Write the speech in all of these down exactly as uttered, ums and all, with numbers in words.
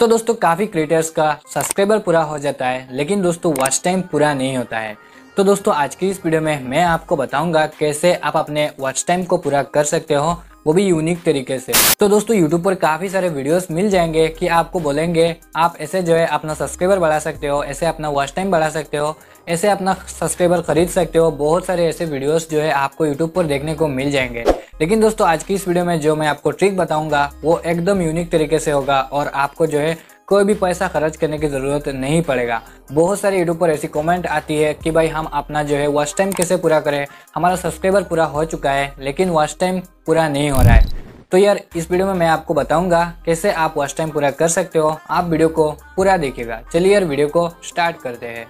तो दोस्तों काफ़ी क्रिएटर्स का सब्सक्राइबर पूरा हो जाता है, लेकिन दोस्तों वॉच टाइम पूरा नहीं होता है। तो दोस्तों आज की इस वीडियो में मैं आपको बताऊंगा कैसे आप अपने वॉच टाइम को पूरा कर सकते हो, वो भी यूनिक तरीके से। तो दोस्तों यूट्यूब पर काफ़ी सारे वीडियोस मिल जाएंगे कि आपको बोलेंगे आप ऐसे जो है अपना सब्सक्राइबर बढ़ा सकते हो, ऐसे अपना वॉच टाइम बढ़ा सकते हो, ऐसे अपना सब्सक्राइबर खरीद सकते हो। बहुत सारे ऐसे वीडियोस जो है आपको यूट्यूब पर देखने को मिल जाएंगे। लेकिन दोस्तों आज की इस वीडियो में जो मैं आपको ट्रिक बताऊंगा वो एकदम यूनिक तरीके से होगा और आपको जो है कोई भी पैसा खर्च करने की ज़रूरत नहीं पड़ेगा। बहुत सारे यूट्यूब पर ऐसी कमेंट आती है कि भाई हम अपना जो है वॉच टाइम कैसे पूरा करें, हमारा सब्सक्राइबर पूरा हो चुका है लेकिन वॉच टाइम पूरा नहीं हो रहा है। तो यार इस वीडियो में मैं आपको बताऊंगा कैसे आप वॉच टाइम पूरा कर सकते हो। आप वीडियो को पूरा देखिएगा। चलिए यार वीडियो को स्टार्ट करते हैं।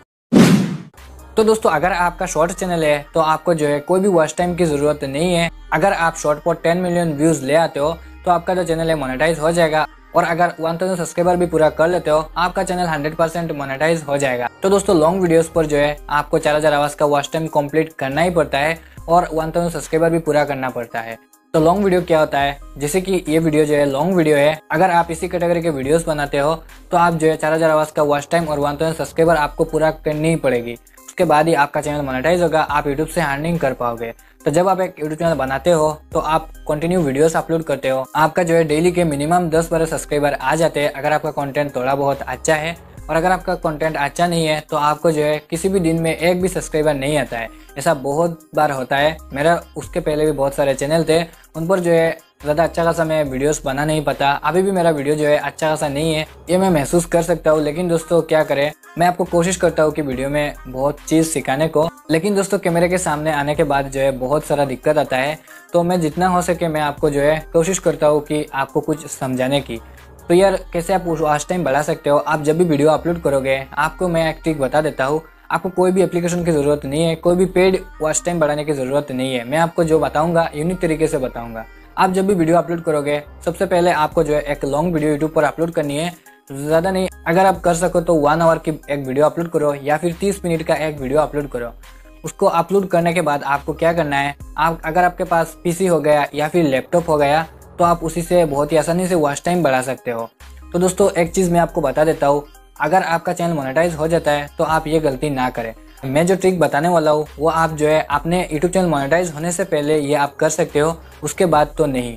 तो दोस्तों अगर आपका शॉर्ट चैनल है तो आपको जो है कोई भी वॉच टाइम की ज़रूरत नहीं है। अगर आप शॉर्ट पर टेन मिलियन व्यूज़ ले आते हो तो आपका जो चैनल है मोनेटाइज हो जाएगा, और अगर वन थाउज़ेंड सब्सक्राइबर भी पूरा कर लेते हो आपका चैनल हंड्रेड परसेंट मोनेटाइज हो जाएगा। तो दोस्तों लॉन्ग वीडियोस पर जो है आपको चार हजार आवर्स का वॉच टाइम कंप्लीट करना ही पड़ता है और वन थाउज़ेंड सब्सक्राइबर भी पूरा करना पड़ता है। तो लॉन्ग वीडियो क्या होता है, जैसे कि ये वीडियो जो है लॉन्ग वीडियो है। अगर आप इसी कैटेगरी के वीडियोस बनाते हो तो आप जो है चार हजार आवर्स का वॉच टाइम और वन थाउज़ेंड सब्सक्राइबर आपको पूरा करनी ही पड़ेगी। उसके बाद ही आपका चैनल मोनेटाइज होगा, आप यूट्यूब से अर्निंग कर पाओगे। तो जब आप एक यूट्यूब चैनल बनाते हो तो आप कंटिन्यू वीडियोस अपलोड करते हो, आपका जो है डेली के मिनिमम दस बारह सब्सक्राइबर आ जाते हैं अगर आपका कंटेंट थोड़ा बहुत अच्छा है। और अगर आपका कंटेंट अच्छा नहीं है तो आपको जो है किसी भी दिन में एक भी सब्सक्राइबर नहीं आता है। ऐसा बहुत बार होता है। मेरा उसके पहले भी बहुत सारे चैनल थे, उन पर जो है ज़्यादा अच्छा खासा मैं वीडियोस बना नहीं पाता। अभी भी मेरा वीडियो जो है अच्छा खासा नहीं है, ये मैं महसूस कर सकता हूँ। लेकिन दोस्तों क्या करें, मैं आपको कोशिश करता हूँ कि वीडियो में बहुत चीज़ सिखाने को, लेकिन दोस्तों कैमरे के सामने आने के बाद जो है बहुत सारा दिक्कत आता है। तो मैं जितना हो सके मैं आपको जो है कोशिश करता हूँ कि आपको कुछ समझाने की। तो यार कैसे आप वॉच टाइम बढ़ा सकते हो, आप जब भी वीडियो अपलोड करोगे आपको मैं एक ट्रिक बता देता हूँ। आपको कोई भी एप्लीकेशन की ज़रूरत नहीं है, कोई भी पेड वॉच टाइम बढ़ाने की ज़रूरत नहीं है। मैं आपको जो बताऊँगा यूनिक तरीके से बताऊँगा। आप जब भी वीडियो अपलोड करोगे सबसे पहले आपको जो है एक लॉन्ग वीडियो यूट्यूब पर अपलोड करनी है, ज़्यादा नहीं। अगर आप कर सको तो वन आवर की एक वीडियो अपलोड करो या फिर तीस मिनट का एक वीडियो अपलोड करो। उसको अपलोड करने के बाद आपको क्या करना है, आप अगर आपके पास पीसी हो गया या फिर लैपटॉप हो गया तो आप उसी से बहुत ही आसानी से वॉच टाइम बढ़ा सकते हो। तो दोस्तों एक चीज़ मैं आपको बता देता हूँ, अगर आपका चैनल मोनेटाइज हो जाता है तो आप ये गलती ना करें। मैं जो ट्रिक बताने वाला हूँ वो आप जो है अपने यूट्यूब चैनल मोनेटाइज होने से पहले ये आप कर सकते हो, उसके बाद तो नहीं।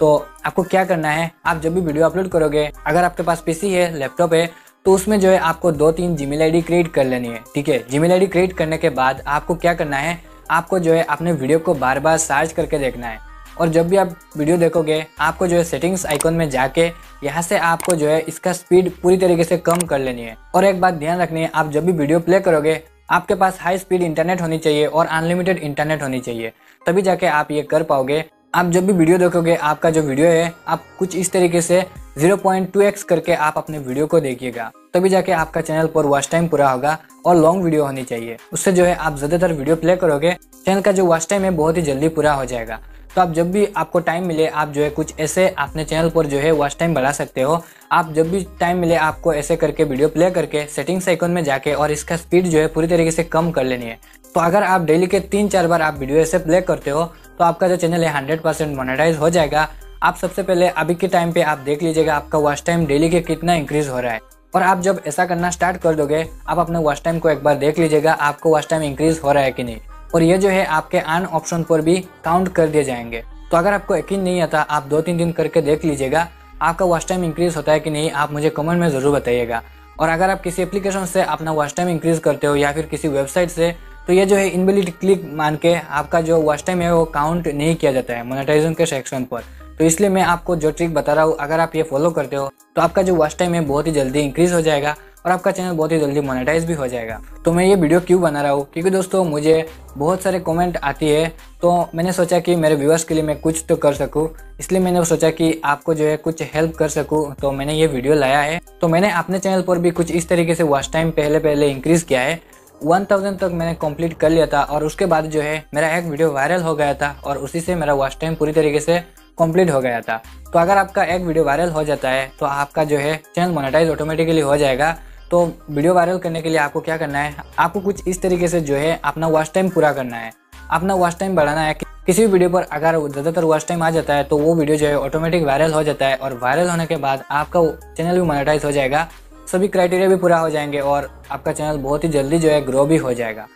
तो आपको क्या करना है, आप जब भी वीडियो अपलोड करोगे अगर आपके पास पीसी है लैपटॉप है तो उसमें जो है आपको दो तीन जीमेल आईडी क्रिएट कर लेनी है। ठीक है, जीमेल आईडी क्रिएट करने के बाद आपको क्या करना है, आपको जो है अपने वीडियो को बार बार सर्च करके देखना है। और जब भी आप वीडियो देखोगे आपको जो है सेटिंग्स आइकॉन में जाके यहाँ से आपको जो है इसका स्पीड पूरी तरीके से कम कर लेनी है। और एक बात ध्यान रखनी है, आप जब भी वीडियो प्ले करोगे आपके पास हाई स्पीड इंटरनेट होनी चाहिए और अनलिमिटेड इंटरनेट होनी चाहिए, तभी जाके आप ये कर पाओगे। आप जब भी वीडियो देखोगे आपका जो वीडियो है आप कुछ इस तरीके से ज़ीरो पॉइंट टू एक्स करके आप अपने वीडियो को देखिएगा, तभी जाके आपका चैनल पर वॉच टाइम पूरा होगा। और लॉन्ग वीडियो होनी चाहिए, उससे जो है आप ज़्यादातर वीडियो प्ले करोगे चैनल का जो वॉच टाइम है बहुत ही जल्दी पूरा हो जाएगा। तो आप जब भी आपको टाइम मिले आप जो है कुछ ऐसे अपने चैनल पर जो है वॉच टाइम बढ़ा सकते हो। आप जब भी टाइम मिले आपको ऐसे करके वीडियो प्ले करके सेटिंग्स आइकॉन में जाके और इसका स्पीड जो है पूरी तरीके से कम कर लेनी है। तो अगर आप डेली के तीन चार बार आप वीडियो ऐसे प्ले करते हो तो आपका जो चैनल है हंड्रेड परसेंट मोनेटाइज हो जाएगा। आप सबसे पहले अभी के टाइम पे आप देख लीजिएगा आपका वॉच टाइम डेली के कितना इंक्रीज हो रहा है। और आप जब ऐसा करना स्टार्ट कर दोगे आप अपने वॉच टाइम को एक बार देख लीजिएगा आपको वॉच टाइम इंक्रीज हो रहा है कि नहीं। और ये जो है आपके अर्न ऑप्शन पर भी काउंट कर दिए जाएंगे। तो अगर आपको यकीन नहीं आता आप दो तीन दिन करके देख लीजिएगा आपका वॉच टाइम इंक्रीज होता है कि नहीं, आप मुझे कमेंट में ज़रूर बताइएगा। और अगर आप किसी एप्लीकेशन से अपना वॉच टाइम इंक्रीज करते हो या फिर किसी वेबसाइट से, तो ये जो है इनवैलिड क्लिक मान के आपका जो वॉच टाइम है वो काउंट नहीं किया जाता है मोनेटाइजेशन के सेक्शन पर। तो इसलिए मैं आपको जो ट्रिक बता रहा हूँ अगर आप ये फॉलो करते हो तो आपका जो वॉच टाइम है बहुत ही जल्दी इंक्रीज हो जाएगा और आपका चैनल बहुत ही जल्दी मोनेटाइज भी हो जाएगा। तो मैं ये वीडियो क्यों बना रहा हूँ, क्योंकि दोस्तों मुझे बहुत सारे कमेंट आती है तो मैंने सोचा कि मेरे व्यूअर्स के लिए मैं कुछ तो कर सकूँ। इसलिए मैंने सोचा कि आपको जो है कुछ हेल्प कर सकूँ, तो मैंने ये वीडियो लाया है। तो मैंने अपने चैनल पर भी कुछ इस तरीके से वॉच टाइम पहले पहले इंक्रीज़ किया है। वन थाउज़ेंड तक मैंने कंप्लीट कर लिया था और उसके बाद जो है मेरा एक वीडियो वायरल हो गया था और उसी से मेरा वॉच टाइम पूरी तरीके से कंप्लीट हो गया था। तो अगर आपका एक वीडियो वायरल हो जाता है तो आपका जो है चैनल मोनेटाइज ऑटोमेटिकली हो जाएगा। तो वीडियो वायरल करने के लिए आपको क्या करना है, आपको कुछ इस तरीके से जो है अपना वॉच टाइम पूरा करना है, अपना वॉच टाइम बढ़ाना है। किसी भी वीडियो पर अगर ज़्यादातर वॉच टाइम आ जाता है तो वो वीडियो जो है ऑटोमेटिक वायरल हो जाता है, और वायरल होने के बाद आपका चैनल भी मोनेटाइज हो जाएगा, सभी क्राइटेरिया भी पूरा हो जाएंगे और आपका चैनल बहुत ही जल्दी जो है ग्रो भी हो जाएगा।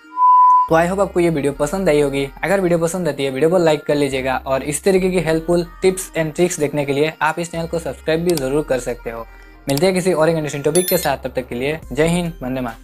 तो आई होप आपको ये वीडियो पसंद आई होगी। अगर वीडियो पसंद आती है वीडियो को लाइक कर लीजिएगा, और इस तरीके की हेल्पफुल टिप्स एंड ट्रिक्स देखने के लिए आप इस चैनल को सब्सक्राइब भी जरूर कर सकते हो। मिलते हैं किसी और इंटरेस्टिंग टॉपिक के साथ, तब तक के लिए जय हिंद, वंदे मातरम।